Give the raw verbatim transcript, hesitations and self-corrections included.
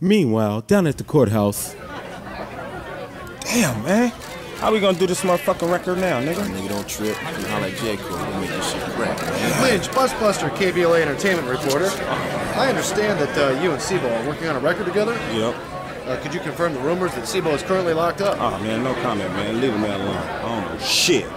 Meanwhile, down at the courthouse. Damn, man. How we gonna do this motherfucking record now, nigga? Nigga, don't trip. You holler at J. Cole, you make this shit crack. Lynch, Busbuster, K B L A entertainment reporter. I understand that uh, you and C-Bo are working on a record together? Yep. Uh, could you confirm the rumors that C-Bo is currently locked up? Oh, man, no comment, man. Leave him that alone. I don't know shit.